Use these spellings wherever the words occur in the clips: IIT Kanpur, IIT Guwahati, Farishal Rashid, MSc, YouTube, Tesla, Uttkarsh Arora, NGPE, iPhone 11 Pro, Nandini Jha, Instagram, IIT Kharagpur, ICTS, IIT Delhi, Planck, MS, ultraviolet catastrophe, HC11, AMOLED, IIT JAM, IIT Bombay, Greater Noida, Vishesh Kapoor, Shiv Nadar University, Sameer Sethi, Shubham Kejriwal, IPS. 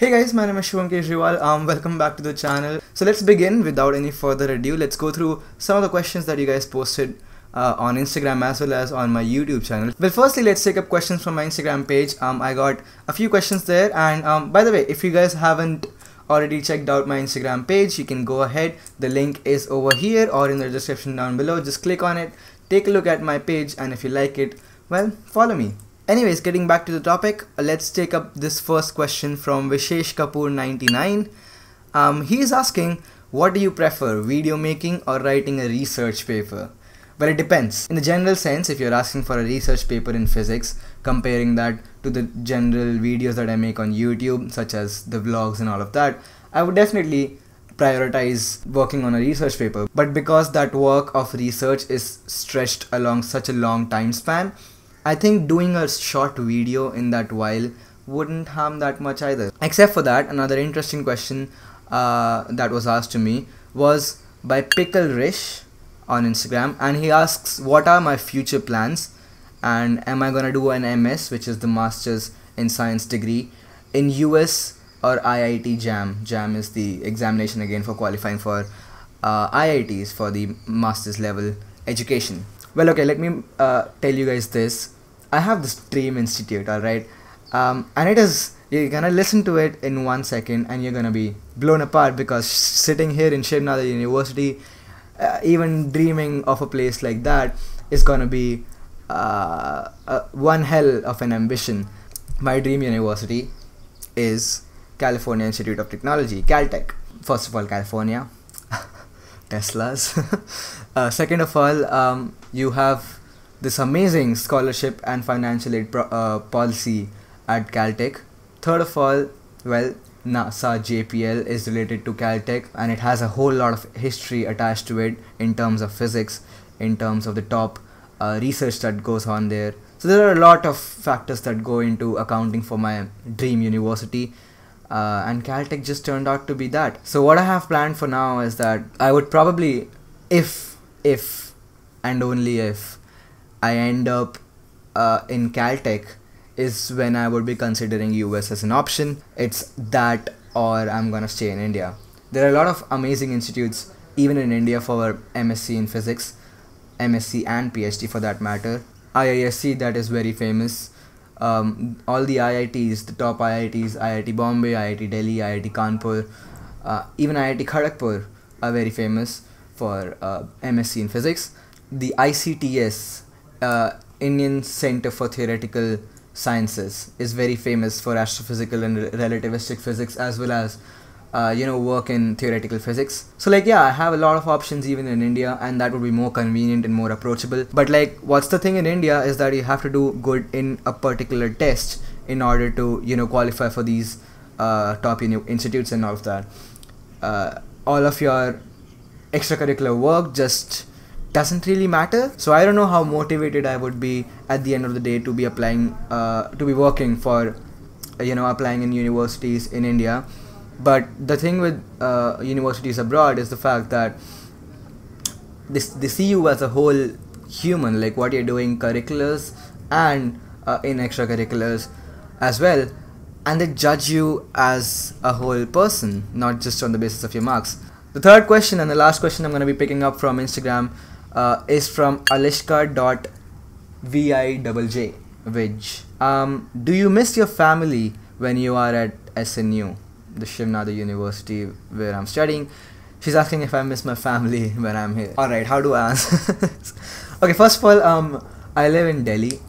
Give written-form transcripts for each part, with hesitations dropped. Hey guys, my name is Shubham Kejriwal. Welcome back to the channel. So let's begin without any further ado. Let's go through some of the questions that you guys posted on Instagram as well as on my YouTube channel. Well, firstly, let's take up questions from my Instagram page. I got a few questions there, and by the way, if you guys haven't already checked out my Instagram page, you can go ahead. The link is over here or in the description down below. Just click on it, take a look at my page, and if you like it, well, follow me. Anyways, getting back to the topic, let's take up this first question from Vishesh Kapoor 99. He is asking, what do you prefer, video making or writing a research paper? Well, it depends. In the general sense, if you're asking for a research paper in physics, comparing that to the general videos that I make on YouTube, such as the vlogs and all of that, I would definitely prioritize working on a research paper. But because that work of research is stretched along such a long time span, I think doing a short video in that while wouldn't harm that much either. Except for that, another interesting question that was asked to me was by Pickle Rish on Instagram, and he asks, what are my future plans, and am I gonna do an MS, which is the Masters in Science degree, in US or IIT JAM? JAM is the examination again for qualifying for IITs for the Masters level education. Well, okay, let me tell you guys this. I have this dream institute, alright? And it is, you're gonna listen to it in 1 second and you're gonna be blown apart, because sitting here in Shiv Nadar University, even dreaming of a place like that is gonna be one hell of an ambition. My dream university is California Institute of Technology, Caltech. First of all, California. Teslas. Second of all, you have this amazing scholarship and financial aid policy at Caltech. Third of all, well, NASA JPL is related to Caltech, and it has a whole lot of history attached to it in terms of physics, in terms of the top research that goes on there. So there are a lot of factors that go into accounting for my dream university. And Caltech just turned out to be that. So what I have planned for now is that I would probably, if and only if I end up in Caltech, is when I would be considering US as an option. It's that or I'm gonna stay in India. There are a lot of amazing institutes even in India for MSc in physics, MSc and PhD for that matter. IISc, that is very famous. All the IITs, the top IITs, IIT Bombay, IIT Delhi, IIT Kanpur, even IIT Kharagpur are very famous for MSc in physics. The ICTS, Indian Center for Theoretical Sciences, is very famous for astrophysical and relativistic physics, as well as work in theoretical physics. So like, yeah, I have a lot of options even in India, and that would be more convenient and more approachable. But like, what's the thing in India is that you have to do good in a particular test in order to, you know, qualify for these top institutes and all of that. All of your extracurricular work just doesn't really matter. So I don't know how motivated I would be at the end of the day to be applying, to be working for, you know, applying in universities in India. But the thing with universities abroad is the fact that they see you as a whole human, like what you're doing, curriculars and in extracurriculars as well, and they judge you as a whole person, not just on the basis of your marks. The third question and the last question I'm going to be picking up from Instagram is from Alishka.vijj, which do you miss your family when you are at SNU, the Shiv Nadar University where I'm studying? She's asking if I miss my family when I'm here. Alright, how do I answer? Okay, first of all, I live in Delhi,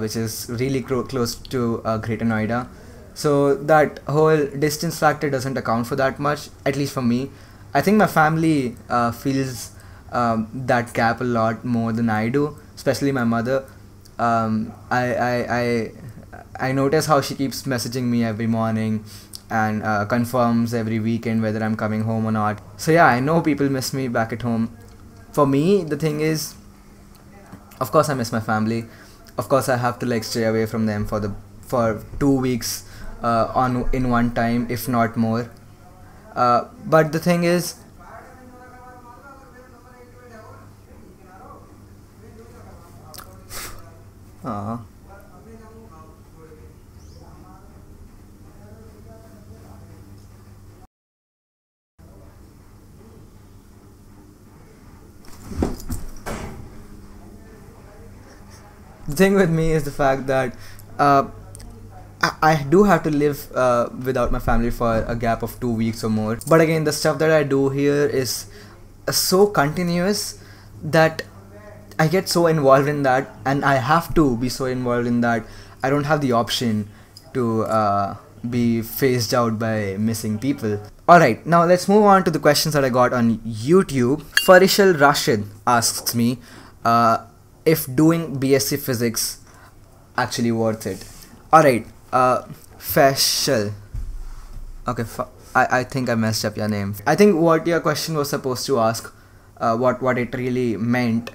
which is really close to Greater Noida. So that whole distance factor doesn't account for that much, at least for me. I think my family feels that gap a lot more than I do, especially my mother. I notice how she keeps messaging me every morning and confirms every weekend whether I'm coming home or not. So yeah, I know people miss me back at home. For me, the thing is, of course I miss my family. Of course I have to like stay away from them for 2 weeks in one time, if not more. But the thing is, The thing with me is the fact that I do have to live without my family for a gap of 2 weeks or more. But again, the stuff that I do here is so continuous that I get so involved in that, and I have to be so involved in that. I don't have the option to be phased out by missing people. Alright, now let's move on to the questions that I got on YouTube. Farishal Rashid asks me if doing B.Sc. Physics actually worth it. Alright, Farishal. Okay, I think I messed up your name. I think what your question was supposed to ask, what it really meant,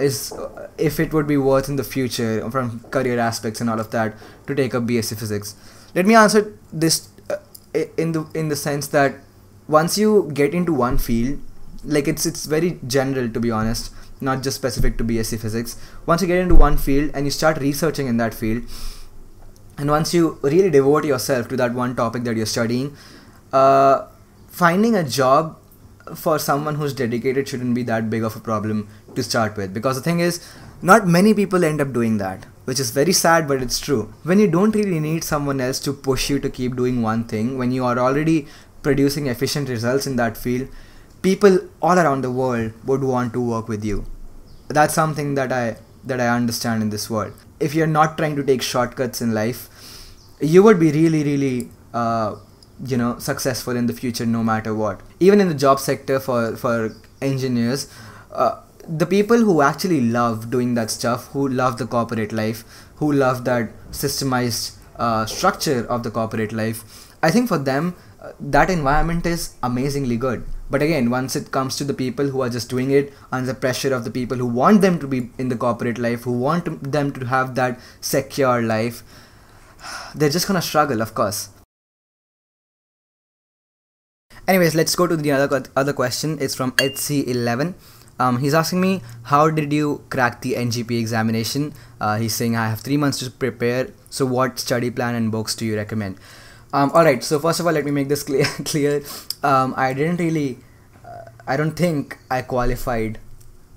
is if it would be worth in the future from career aspects and all of that to take up B.Sc. Physics. Let me answer this in the sense that once you get into one field, like it's very general, to be honest, not just specific to B.Sc. Physics. Once you get into one field and you start researching in that field, and once you really devote yourself to that one topic that you're studying, finding a job for someone who's dedicated shouldn't be that big of a problem to start with, because the thing is, not many people end up doing that, which is very sad, but it's true. When you don't really need someone else to push you to keep doing one thing, when you are already producing efficient results in that field, people all around the world would want to work with you. That's something that I understand in this world. If you're not trying to take shortcuts in life, you would be really you know, successful in the future no matter what. Even in the job sector for engineers, the people who actually love doing that stuff, who love the corporate life, who love that systemized structure of the corporate life, I think for them that environment is amazingly good. But again, once it comes to the people who are just doing it under the pressure of the people who want them to be in the corporate life, who want them to have that secure life, they're just gonna struggle, of course. Anyways, let's go to the other question. It's from HC11. He's asking me, how did you crack the NGPE examination? He's saying, I have 3 months to prepare, so what study plan and books do you recommend? Alright, so first of all, let me make this clear. I didn't really, I don't think I qualified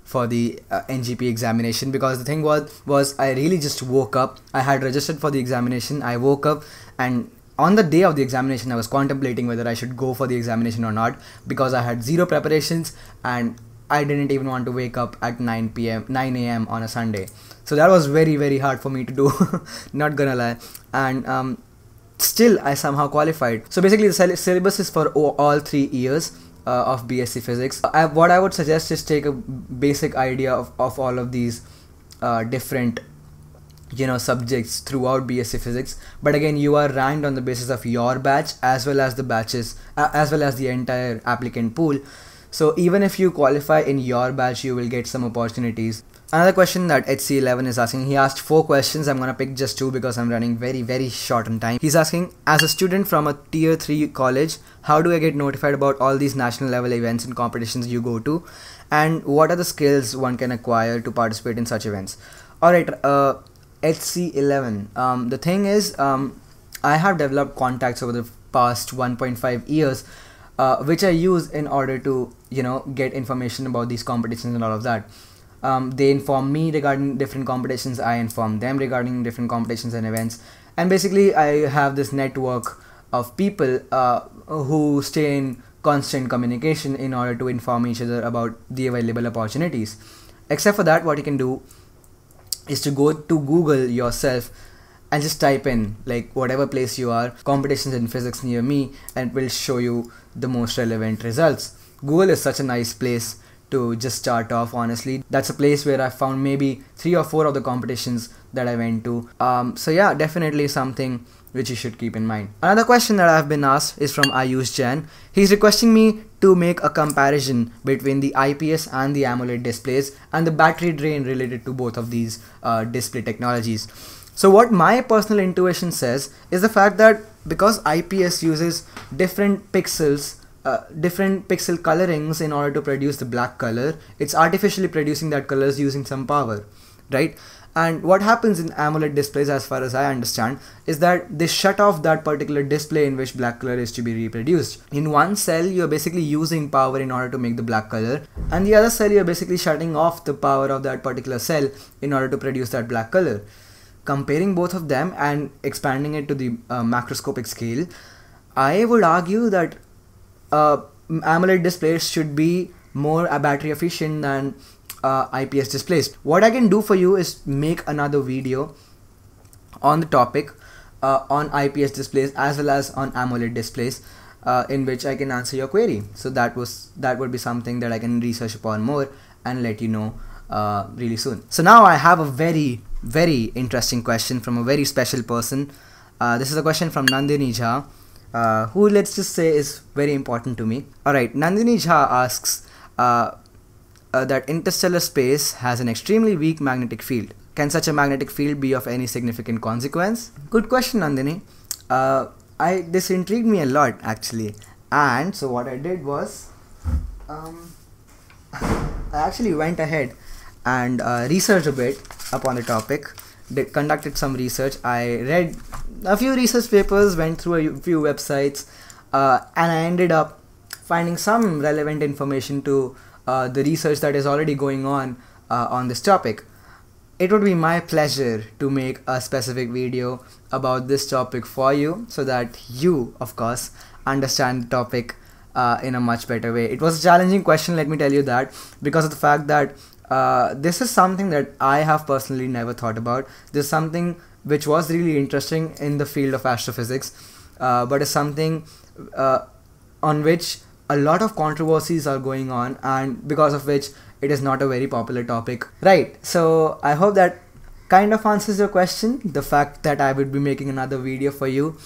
for the NGPE examination, because the thing was I really just woke up. I had registered for the examination, I woke up, and on the day of the examination, I was contemplating whether I should go for the examination or not, because I had zero preparations and I didn't even want to wake up at 9 a.m. on a Sunday. So that was very, very hard for me to do, not gonna lie. And still, I somehow qualified. So basically, the syllabus is for all 3 years of B.Sc. Physics. What I would suggest is take a basic idea of all of these different, you know, subjects throughout B.Sc. Physics. But again, you are ranked on the basis of your batch as well as the batches, as well as the entire applicant pool. So even if you qualify in your batch, you will get some opportunities. Another question that HC11 is asking, he asked 4 questions. I'm gonna pick just 2 because I'm running very short on time. He's asking, as a student from a tier 3 college, how do I get notified about all these national level events and competitions you go to? And what are the skills one can acquire to participate in such events? Alright, HC11, the thing is, I have developed contacts over the past 1.5 years, which I use in order to, you know, get information about these competitions and all of that. They inform me regarding different competitions, I inform them regarding different competitions and events, and basically I have this network of people who stay in constant communication in order to inform each other about the available opportunities. Except for that, what you can do is to go to Google yourself and just type in, like, whatever place you are, competitions in physics near me, and it will show you the most relevant results. Google is such a nice place to just start off, honestly. That's a place where I found maybe 3 or 4 of the competitions that I went to. So yeah, definitely something which you should keep in mind. Another question that I've been asked is from Ayush Jain. He's requesting me to make a comparison between the IPS and the AMOLED displays and the battery drain related to both of these display technologies. So what my personal intuition says is the fact that because IPS uses different pixels, different pixel colorings in order to produce the black color, it's artificially producing that colors using some power, right? And what happens in AMOLED displays, as far as I understand, is that they shut off that particular display in which black color is to be reproduced. In one cell, you're basically using power in order to make the black color, and the other cell, you're basically shutting off the power of that particular cell in order to produce that black color. Comparing both of them and expanding it to the macroscopic scale, I would argue that AMOLED displays should be more battery efficient than IPS displays. What I can do for you is make another video on the topic on IPS displays as well as on AMOLED displays, in which I can answer your query. So that would be something that I can research upon more and let you know really soon. So now I have a very, very interesting question from a very special person. This is a question from Nandini Jha, who, let's just say, is very important to me. Alright, Nandini Jha asks that interstellar space has an extremely weak magnetic field. Can such a magnetic field be of any significant consequence? Good question, Nandini. This intrigued me a lot, actually. And so what I did was, I actually went ahead and researched a bit upon the topic. Conducted some research. I read a few research papers, went through a few websites, and I ended up finding some relevant information to the research that is already going on this topic. It would be my pleasure to make a specific video about this topic for you, so that you, of course, understand the topic in a much better way. It was a challenging question, let me tell you that, because of the fact that this is something that I have personally never thought about. This is something which was really interesting in the field of astrophysics, but is something on which a lot of controversies are going on, and because of which it is not a very popular topic. Right, so I hope that kind of answers your question, the fact that I would be making another video for you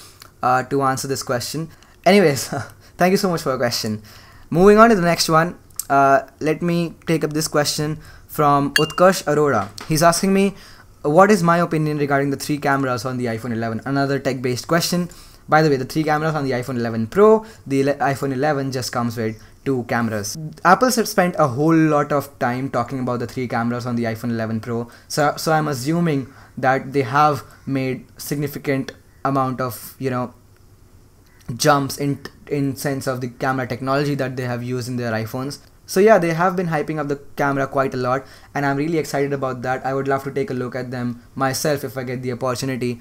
to answer this question. Anyways, thank you so much for your question. Moving on to the next one. Let me take up this question from Uttkarsh Arora. He's asking me, what is my opinion regarding the 3 cameras on the iPhone 11? Another tech-based question. By the way, the 3 cameras on the iPhone 11 Pro, the iPhone 11 just comes with 2 cameras. Apple spent a whole lot of time talking about the 3 cameras on the iPhone 11 Pro. So I'm assuming that they have made significant amount of, you know, jumps in sense of the camera technology that they have used in their iPhones. So yeah, they have been hyping up the camera quite a lot, and I'm really excited about that. I would love to take a look at them myself if I get the opportunity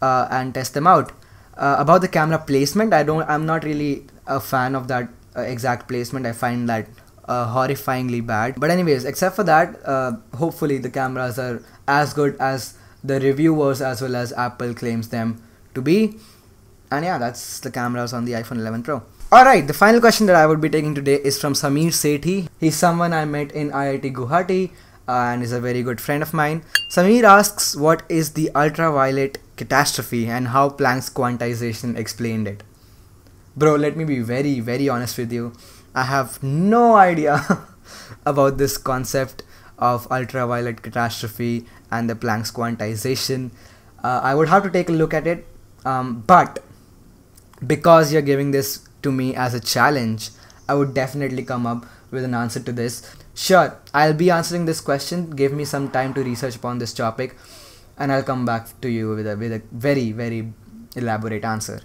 and test them out. About the camera placement, I'm not really a fan of that exact placement. I find that horrifyingly bad. But anyways, except for that, hopefully the cameras are as good as the reviewers as well as Apple claims them to be. And yeah, that's the cameras on the iPhone 11 Pro. Alright, the final question that I would be taking today is from Sameer Sethi. He's someone I met in IIT Guwahati and is a very good friend of mine. Sameer asks, what is the ultraviolet catastrophe and how Planck's quantization explained it? Bro, let me be very, very honest with you. I have no idea about this concept of ultraviolet catastrophe and the Planck's quantization. I would have to take a look at it, but because you're giving this to me as a challenge, I would definitely come up with an answer to this. Sure, I'll be answering this question. Give me some time to research upon this topic, and I'll come back to you with a very, very elaborate answer.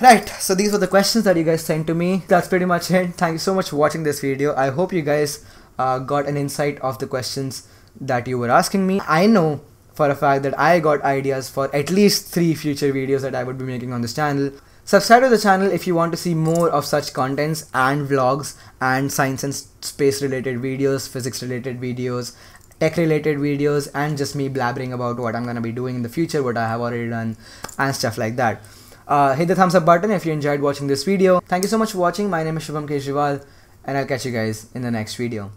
Right, so these were the questions that you guys sent to me. That's pretty much it. Thank you so much for watching this video. I hope you guys got an insight of the questions that you were asking me. I know for a fact that I got ideas for at least 3 future videos that I would be making on this channel. Subscribe to the channel if you want to see more of such contents and vlogs and science and space related videos, physics related videos, tech related videos, and just me blabbering about what I'm gonna be doing in the future, what I have already done and stuff like that. Hit the thumbs up button if you enjoyed watching this video. Thank you so much for watching. My name is Shubham Kejriwal, and I'll catch you guys in the next video.